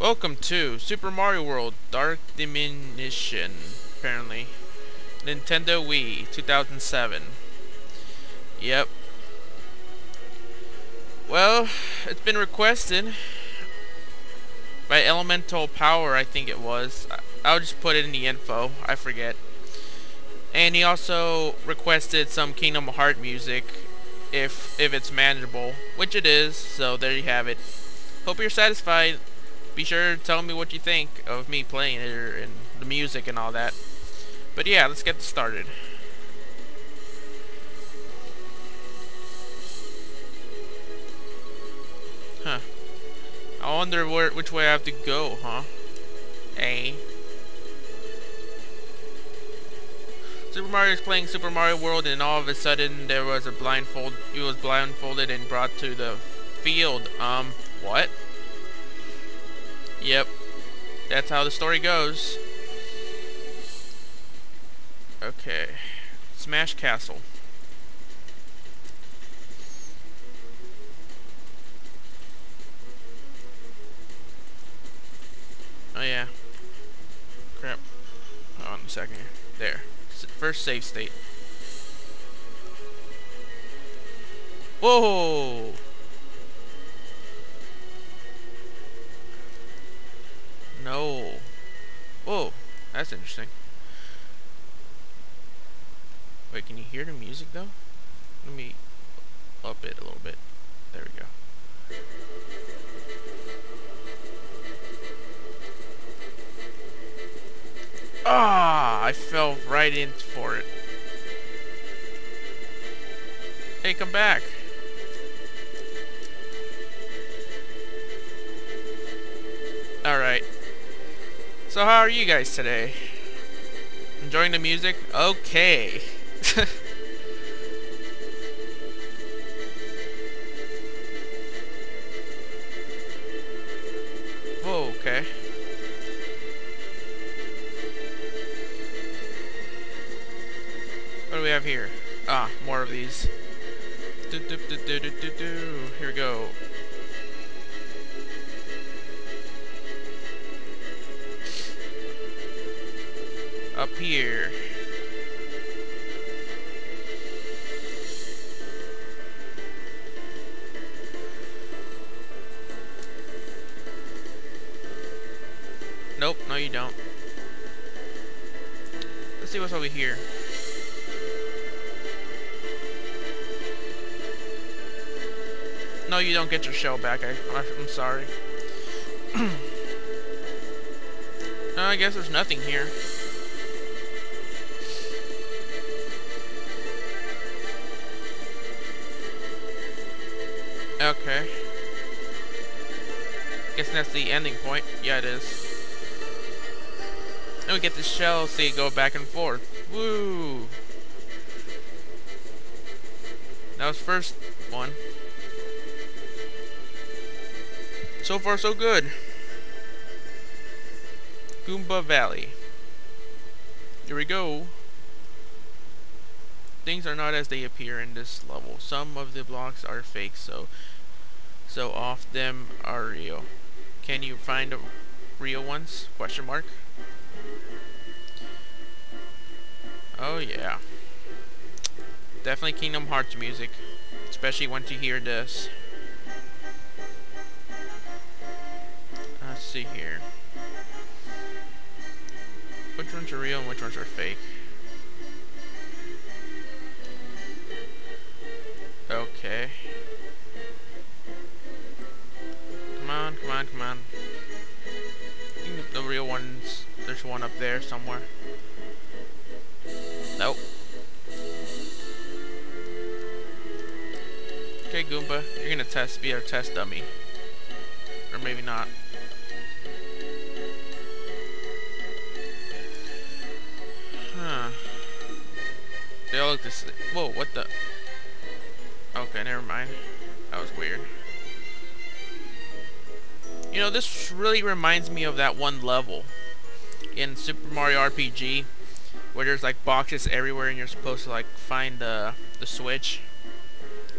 Welcome to Super Mario World Dark Dimension, apparently. Nintendo Wii, 2007. Yep. Well, it's been requested by Elemental Power, I think it was. I'll just put it in the info, I forget. And he also requested some Kingdom Hearts music, if it's manageable, which it is, so there you have it. Hope you're satisfied. Be sure to tell me what you think of me playing it and the music and all that. But yeah, let's get this started. Huh. I wonder which way I have to go, huh? A. Super Mario is playing Super Mario World, and all of a sudden there was a blindfold. He was blindfolded and brought to the field. What? Yep. That's how the story goes. Okay. Smash Castle. Oh yeah. Crap. Hold on a second here. There. First save state. Whoa! No. Whoa. That's interesting. Wait, can you hear the music though? Let me up it a little bit. There we go. Ah, I fell right in for it. Hey, come back. Alright. So how are you guys today? Enjoying the music? Okay. Whoa, okay. What do we have here? Ah, more of these. Here we go. Up here. Nope, no you don't. Let's see what's over here. No, you don't get your shell back. I'm sorry. No, I guess there's nothing here. Okay. Guess that's the ending point. Yeah, it is. Then we get the shell, so you go back and forth. Woo! That was first one. So far, so good. Goomba Valley. Here we go. Things are not as they appear in this level. Some of the blocks are fake, so off them are real. Can you find real ones? Question mark. Oh yeah. Definitely Kingdom Hearts music, especially once you hear this. Let's see here. Which ones are real and which ones are fake? Okay. Come on, come on, come on. I think the real ones, there's one up there somewhere. Nope. Okay, Goomba, you're gonna be our test dummy. Or maybe not. Huh. They all look the same. Whoa, what the? Okay, never mind. That was weird. You know, this really reminds me of that one level in Super Mario RPG where there's like boxes everywhere and you're supposed to like find the switch.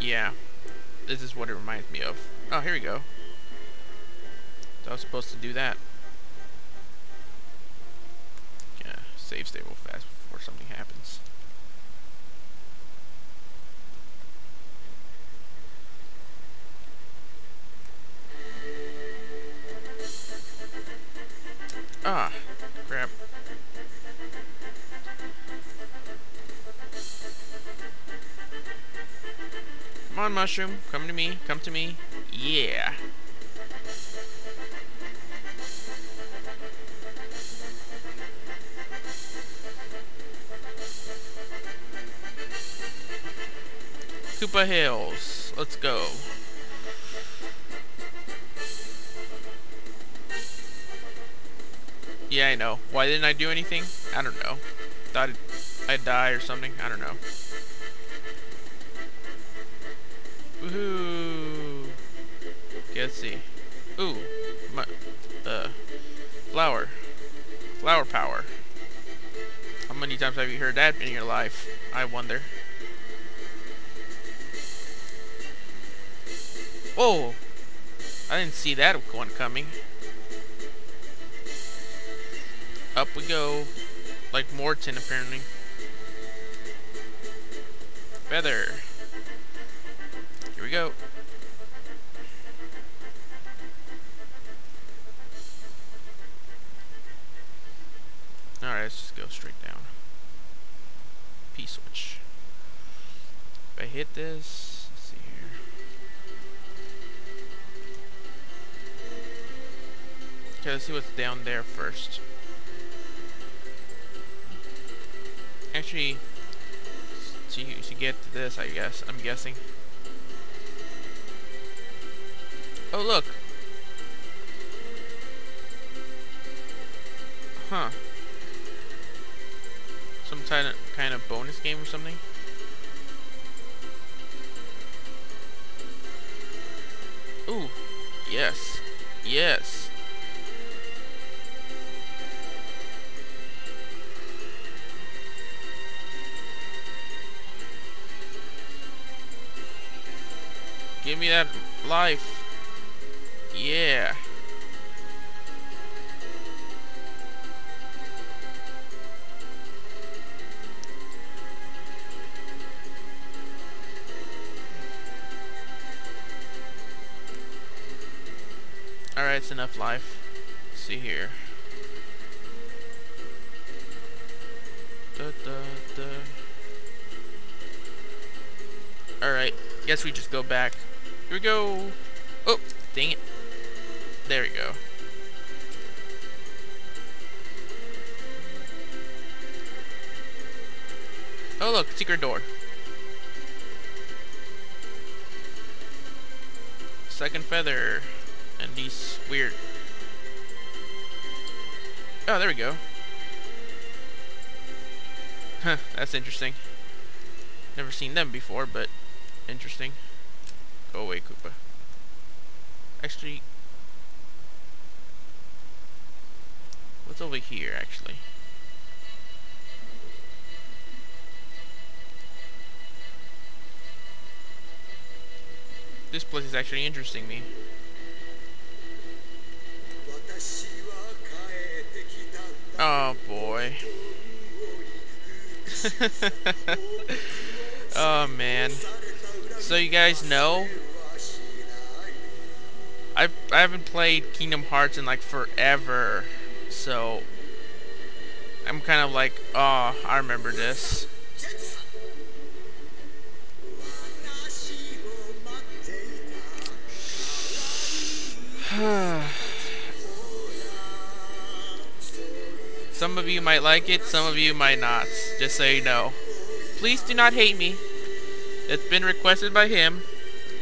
Yeah. This is what it reminds me of. Oh, here we go. I was supposed to do that. Yeah, save state real fast before something happens. Ah, crap. Come on, mushroom. Come to me. Come to me. Yeah. Koopa Hills. Let's go. Yeah, I know. Why didn't I do anything? I don't know. Thought I'd die or something. I don't know. Woohoo! Okay, let's see. Ooh, my flower power. How many times have you heard that in your life? I wonder. Whoa! I didn't see that one coming. Up we go, like Morton apparently. Feather. Here we go. Alright, let's just go straight down. P-switch. If I hit this, let's see here. Okay, let's see what's down there first. Actually, to get to this, I guess, I'm guessing. Oh, look! Huh. Some kind of bonus game or something? Ooh. Yes. Yes. Give me that life. Yeah. Alright, it's enough life. Let's see here. Alright, guess we just go back. Here we go. Oh, dang it. There we go. Oh, look, secret door. Second feather. And these weird. Oh, there we go. Huh, that's interesting. Never seen them before, but interesting. Go away, Koopa. Actually, what's over here, actually? This place is actually interesting me. Oh, boy. Oh, man. So you guys know, I haven't played Kingdom Hearts in like forever, so I'm kind of like, oh, I remember this. Some of you might like it, some of you might not, just so you know. Please do not hate me. It's been requested by him,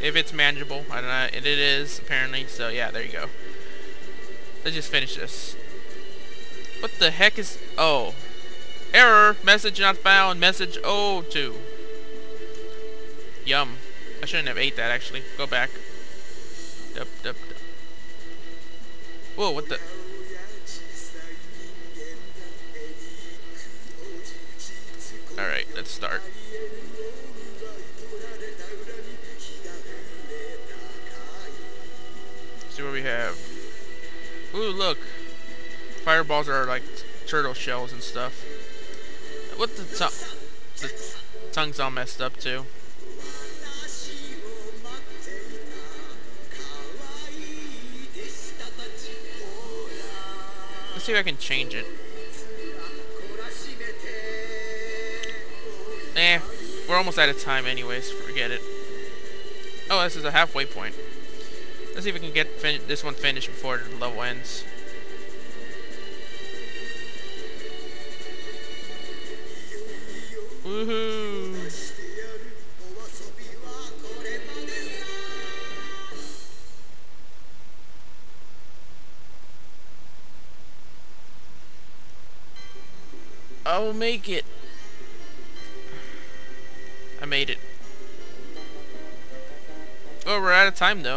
if it's manageable. I don't know, and it is apparently. So yeah, there you go. Let's just finish this. What the heck is? Oh, error. Message not found. Message O2. Yum. I shouldn't have ate that actually. Go back. Dup, dup, dup. Whoa, what the? All right, let's start. See what we have. Ooh, look. Fireballs are like turtle shells and stuff. What the tongue's all messed up too. Let's see if I can change it. Eh, we're almost out of time anyways, forget it. Oh, this is a halfway point. Let's see if we can get this one finished before the level ends. Woohoo! I will make it. I made it. Well, we're out of time though.